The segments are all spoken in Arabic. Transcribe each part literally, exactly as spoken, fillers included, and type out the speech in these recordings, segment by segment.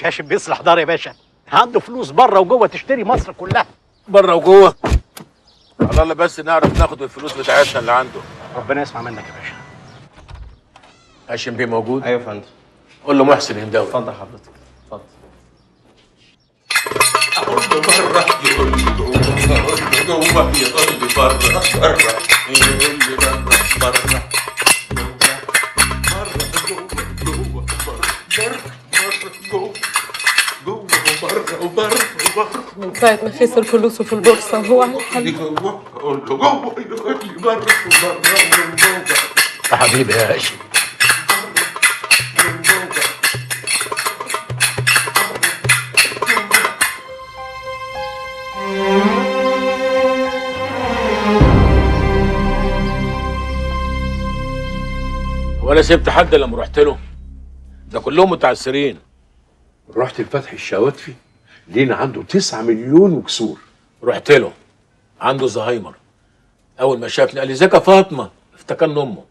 مش هاشم بيصلح دار يا باشا، عنده فلوس بره وجوه تشتري مصر كلها. بره وجوه؟ على الله بس نعرف ناخد الفلوس بتاعتنا اللي عنده. ربنا يسمع منك يا باشا. هاشم بيه موجود؟ ايوه يا فندم. قول له محسن هنداوي. اتفضل حضرتك اتفضل. أرض بره يقول لي جوه، أرض جوه يقول لي بره، بره يقول لي بره، بره جوه، جوه جوه وبره وبره وبره. من ساعة ما خسر فلوسه في البورصة وهو على الحل. جوه أقول له جوه يقول لي بره وبره وجوه. يا حبيبي يا هاشم. ولا سبت حد لما رحت له، ده كلهم متعسرين. رحت لفتحي الشواتفي لينا عنده تسعة مليون وكسور. رحت له عنده زهايمر، اول ما شافني قال لي ازيك يا فاطمه، افتكرني امه.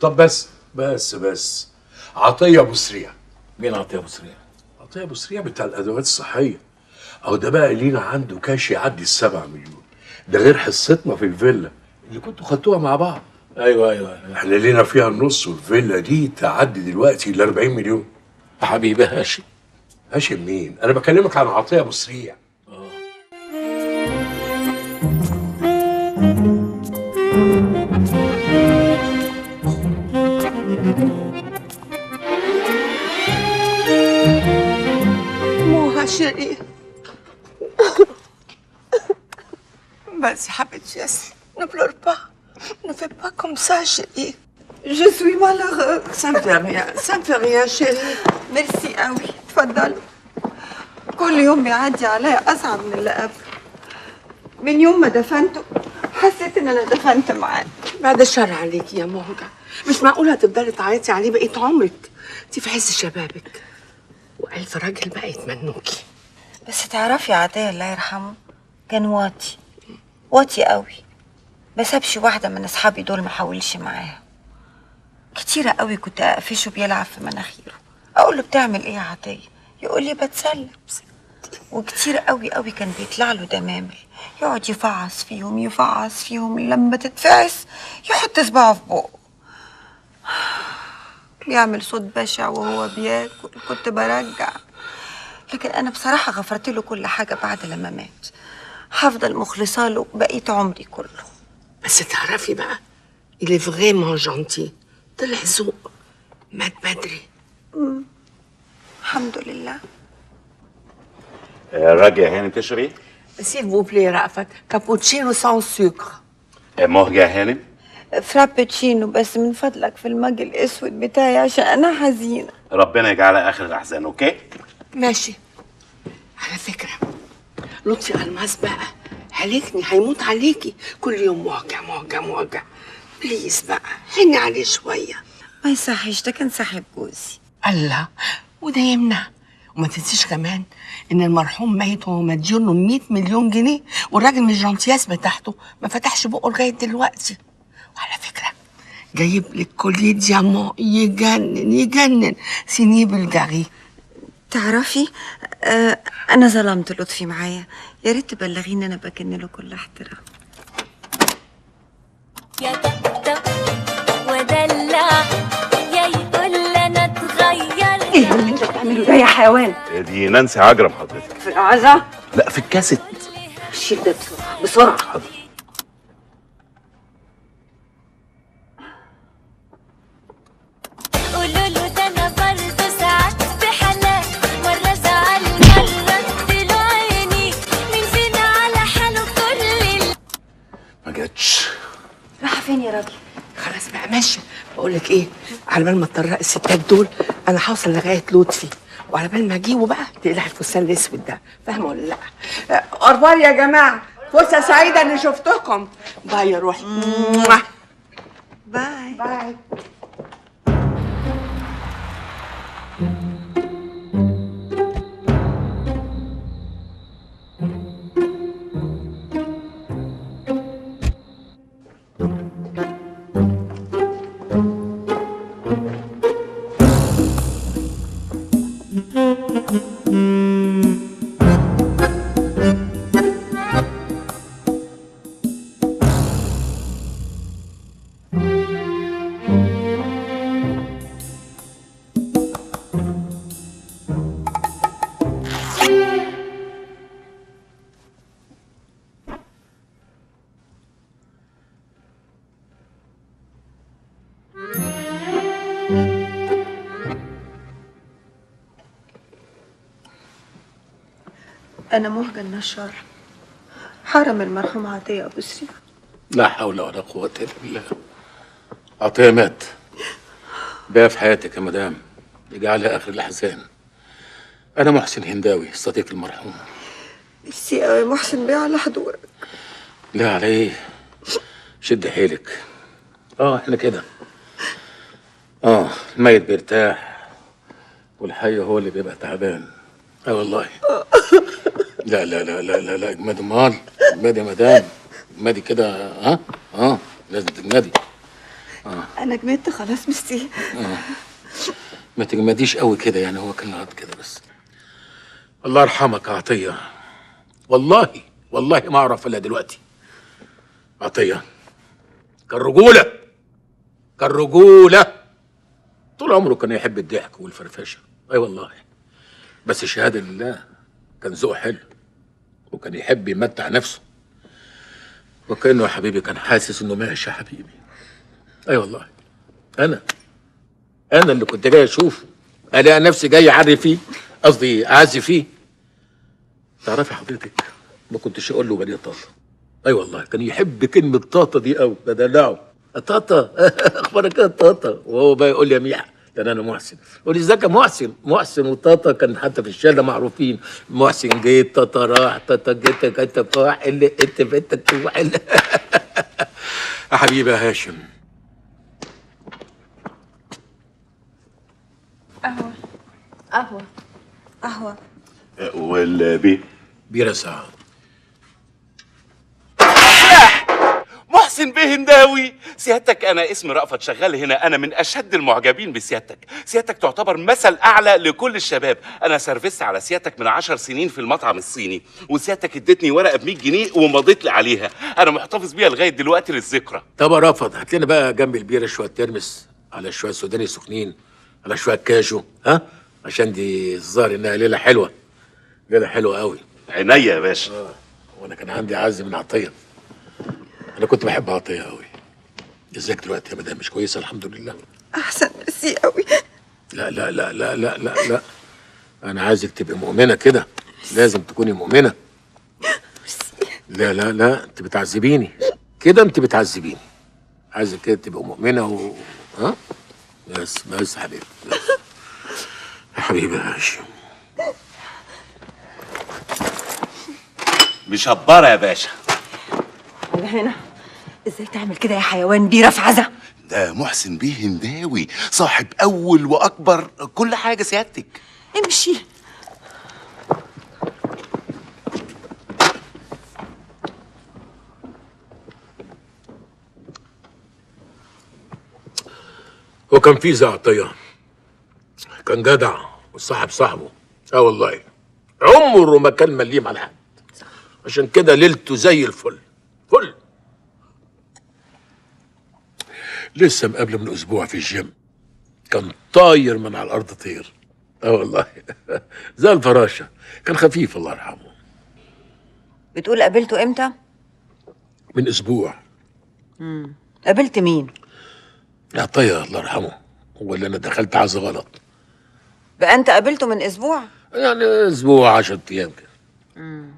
طب بس بس بس عطيه ابو سريع. مين عطيه ابو سريع؟ عطيه ابو سريع بتاع الادوات الصحيه. اهو ده بقى لينا عنده كاش يعدي السبع مليون، ده غير حصتنا في الفيلا اللي كنتوا خدتوها مع بعض. ايوه ايوه احنا لينا فيها النص، والفيلا دي تعدي دلوقتي ال أربعين مليون. يا حبيبي هاشم. هاشم مين؟ انا بكلمك عن عطيه ابو سريع. اه موها شقيق بس حبيت ياسر نبلور با. Ne fais pas comme ça, chérie. Je suis malheureuse. Ça ne fait rien. Ça ne fait rien, chérie. Merci, ah oui. تفضل. كل يوم بيعدي عليا أصعب من اللي قبل. من يوم ما دفنته حسيت إن أنا دفنت معاه. بعد الشر عليكي يا مهجة، مش معقول هتفضلي تعيطي عليه بقية عمرك. أنتِ في عز شبابك وألف راجل بقى يتمنوكي. بس تعرفي عطية الله يرحمه كان واطي، واطي قوي. ما سابش واحدة من أصحابي دول ما حاولش معاها. كتيرة قوي كنت أقفشه بيلعب في مناخيره، أقول له بتعمل إيه يا عطية؟ يقول لي بتسلم. وكتير قوي قوي كان بيطلع له دمامل، يقعد يفعص فيهم يفعص فيهم، لما تتفعس يحط صباعه في بقه. بيعمل صوت بشع وهو بياكل، كنت برجع. لكن أنا بصراحة غفرت له كل حاجة بعد لما مات. هفضل مخلصة له بقية عمري كله. بس تعرفي بقى اللي فريمون جونتي طلع ذوق، مات بدري. امم الحمد لله. راجع هاني تشري؟ سيل فو بلي رأفت كابوتشينو سان سكر. مهجة هانم؟ فرابتشينو بس من فضلك في المج الاسود بتاعي عشان انا حزينه. ربنا يجعلها اخر الاحزان. اوكي؟ ماشي. على فكره لطفي الماس بقى هلكني، هيموت عليكي كل يوم موجع موجع موجع. بليز بقى حني عليه شويه. ما يصحش، ده كان صاحب جوزي. الله، وده يمنع. وما تنسيش كمان ان المرحوم ميت وهو مديون له مية مليون جنيه، والراجل من الجنطياس بتاعته ما فتحش بقه لغايه دلوقتي. وعلى فكره جايب لك كوليه ديامون يجنن يجنن، سينيب الجاري. تعرفي آه انا ظلمت لطفي معايا، يا ريت تبلغيني انا بكن له كل احترام. يا ده ودلع يا يقول انا اتغيرت. ايه اللي انت بتعمله ده يا حيوان؟ دي نانسي عجرم حضرتك. في العزة؟ لا في الكاسيت. شيل ده بسرعه بسرعه. حاضر. قولوا له ده انا برضه راح فين يا راجل؟ خلاص بقى ماشي. بقول لك ايه، على بال ما تطرق الستات دول انا هوصل لغايه لطفي، وعلى بال ما اجيبه بقى تقلع الفستان الاسود ده، فاهمه ولا لا؟ اخبار يا جماعه، فرصه سعيده اني شفتكم. باي يا روحي. باي باي. Mm-hmm. أنا مهجة النشار، حرم المرحوم عطية أبو السي. لا حول ولا قوة إلا بالله. عطية مات. بقى في حياتك يا مدام، اجعلها آخر الأحزان. أنا محسن هنداوي، صديق المرحوم. ميرسي أوي يا محسن بيه على حضورك. لا على إيه؟ شد حيلك. آه إحنا كده. آه الميت بيرتاح والحي هو اللي بيبقى تعبان. اه والله. لا لا لا لا لا لا اجمدي امال، اجمدي يا مدام، اجمدي كده. ها اه لازم تجمدي. اه انا جمدت خلاص ميرسي. اه ما تجمديش قوي كده، يعني هو كان غلط كده بس. الله يرحمك يا عطية. والله والله ما اعرف الا دلوقتي. عطية كالرجولة كالرجولة طول عمره كان يحب الضحك والفرفشة. اي والله، بس الشهادة لله كان ذوقه حلو وكان يحب يمتع نفسه، وكأنه يا حبيبي كان حاسس انه ماشي يا حبيبي. اي والله، انا انا اللي كنت جاي اشوفه، الاقي نفسي جاي اعري فيه، قصدي اعزي فيه. تعرفي حضرتك ما كنتش اقول له بني طاطا. اي والله كان يحب كلمه طاطا دي قوي، بدلعه طاطا. اخبارك ايه يا طاطا؟ وهو بقى يقول لي يا ميحة ده انا محسن. قول ازيك يا محسن؟ محسن وطاطا كان حتى في الشارع معروفين، محسن جيت طاطا راح، طاطا جيت جيت فاح اللي انت بنتك تروح. يا حبيبي يا هاشم. قهوة قهوة قهوة والبي بيرة ساعة. محسن بيه هنداوي، سيادتك انا اسمي رأفت شغال هنا، انا من اشد المعجبين بسيادتك. سيادتك تعتبر مثل اعلى لكل الشباب. انا سرفست على سيادتك من عشر سنين في المطعم الصيني، وسيادتك ادتني ورقه ب مية جنيه ومضيت لي عليها، انا محتفظ بيها لغايه دلوقتي للذكرى. طب يا رأفت هات لنا بقى جنب البيره شويه ترمس، على شويه سوداني سخنين، على شويه كاجو، ها، عشان دي الظاهر انها ليله حلوه، ليله حلوه قوي. عينيا يا باشا. آه. وانا كان عندي عز من عطيه، أنا كنت بحب عطية أوي. إزيك دلوقتي يا مدام؟ مش كويسة؟ الحمد لله. أحسن ميرسي أوي. لا لا لا لا لا لا لا أنا عايزك تبقي مؤمنة كده، لازم تكوني مؤمنة. ميرسي. لا لا لا أنت بتعذبيني كده، أنت بتعذبيني. عايزك كده تبقي مؤمنة و ها؟ بس بس حبيبي بس. يا حبيبي يا هاشم. مشبرة يا باشا. أنا هنا. ازاي تعمل كده يا حيوان؟ دي رفعزه. ده محسن بيه هنداوي، صاحب اول واكبر كل حاجه. سيادتك امشي. هو كان في زعطيه، كان جدع وصاحب صاحبه. اه والله عمره ما كان مليم على حد، عشان كده ليلته زي الفل فل. لسه مقابله من اسبوع في الجيم، كان طاير من على الارض طير. اه والله زي الفراشه، كان خفيف الله يرحمه. بتقول قابلته امتى؟ من اسبوع. امم قابلت مين؟ عطية الله يرحمه. هو اللي انا دخلت عايز غلط بقى. انت قابلته من اسبوع؟ يعني اسبوع عشرة ايام كده. امم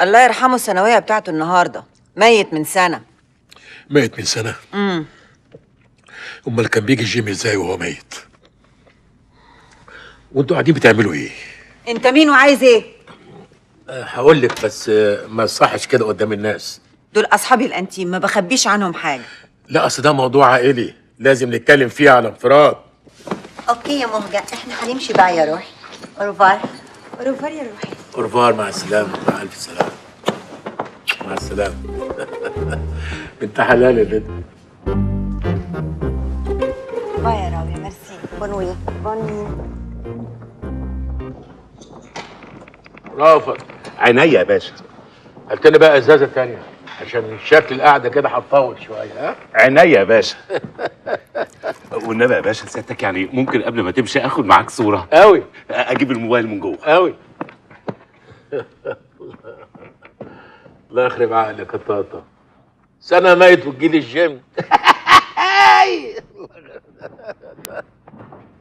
الله يرحمه. الثانويه بتاعته النهارده. ميت من سنة. ميت من سنة؟ امم أمال كان بيجي الجيم ازاي وهو ميت؟ وأنتوا قاعدين بتعملوا إيه؟ أنت مين وعايز إيه؟ هقول لك بس ما صحش كده قدام الناس. دول أصحابي الأنتيم، ما بخبيش عنهم حاجة. لا أصل ده موضوع عائلي، لازم نتكلم فيه على انفراد. أوكي يا مهجة، إحنا هنمشي بقى يا روحي. أوروفار. أوروفار يا روحي. أوروفار. مع السلامة. مع ألف سلامة. مع السلامة. بنت حلال يا بنت. باي يا راوية. ميرسي. بون وي. بون رافض. عينيا يا باشا. قلت لي بقى ازازة تانية عشان شكل القعدة كده هتطول شوية. ها؟ عينيا يا باشا. والنبي يا باشا سيادتك يعني ممكن قبل ما تمشي اخد معاك صورة؟ قوي. اجيب الموبايل من جوه. قوي. الله يخرب عقلك يا طاطا. سنة ميت وتجيلي الجيم.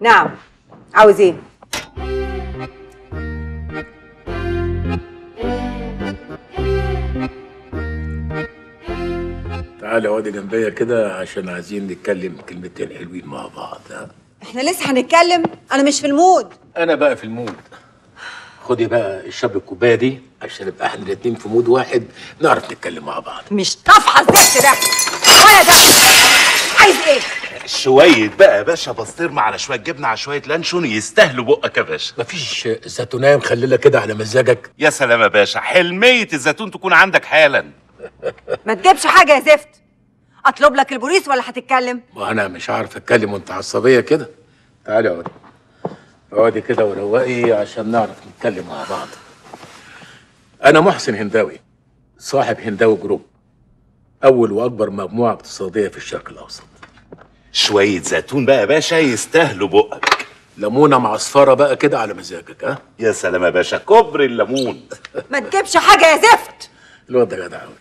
نعم، عاوز ايه؟ تعالي اقعدي جنبيا كده عشان عايزين نتكلم كلمتين حلوين مع بعض. ها احنا لسه هنتكلم؟ انا مش في المود. انا بقى في المود. خدي بقى الشاب الكوبايه دي عشان نبقى احنا الاتنين في مود واحد نعرف نتكلم مع بعض. مش طفحه الزفت ده ولا ده. عايز ايه؟ شويه بقى يا باشا، بسطرمه على شويه جبنه على شويه لانشون يستاهلوا بقك يا باشا. مفيش زيتونه مخلله كده على مزاجك؟ يا سلام يا باشا، حلميه الزيتون تكون عندك حالا. ما تجيبش حاجه يا زفت. اطلب لك البوليس ولا هتتكلم؟ ما انا مش عارف اتكلم وانت عصبيه كده. تعالي اقعدي اقعدي كده وروقي عشان نعرف نتكلم مع بعض. انا محسن هنداوي، صاحب هنداوي جروب، اول واكبر مجموعه اقتصاديه في الشرق الاوسط. شويه زيتون بقى يا باشا يستاهلوا بقك. ليمونه معصفره بقى كده على مزاجك. ها يا سلام يا باشا، كوبري الليمون. ما تجيبش حاجه يا زفت. الواد ده جدع قوي.